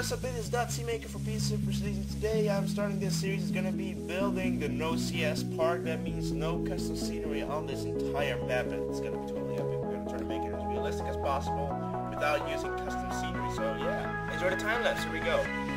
what's up, it is DotsyMaker for Pieces of Prestige. Today I'm starting this series. It's gonna be building the No CS Park. That means no custom scenery on this entire map, and it's gonna be totally epic. We're gonna try to make it as realistic as possible without using custom scenery, so yeah. Enjoy the time lapse, here we go.